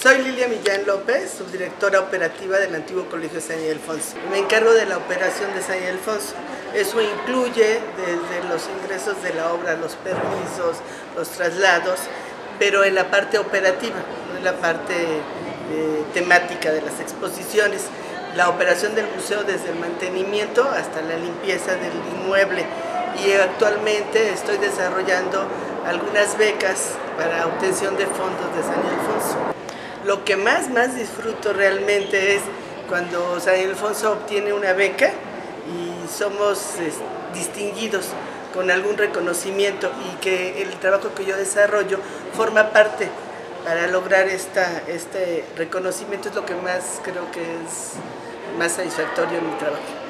Soy Lilia Millán López, subdirectora operativa del Antiguo Colegio de San Ildefonso. Me encargo de la operación de San Ildefonso. Eso incluye desde los ingresos de la obra, los permisos, los traslados, pero en la parte operativa, no en la parte temática de las exposiciones. La operación del museo desde el mantenimiento hasta la limpieza del inmueble. Y actualmente estoy desarrollando algunas becas para obtención de fondos de San Ildefonso. Lo que más disfruto realmente es cuando San Ildefonso obtiene una beca y somos distinguidos con algún reconocimiento y que el trabajo que yo desarrollo forma parte para lograr este reconocimiento. Es lo que más creo que es más satisfactorio en mi trabajo.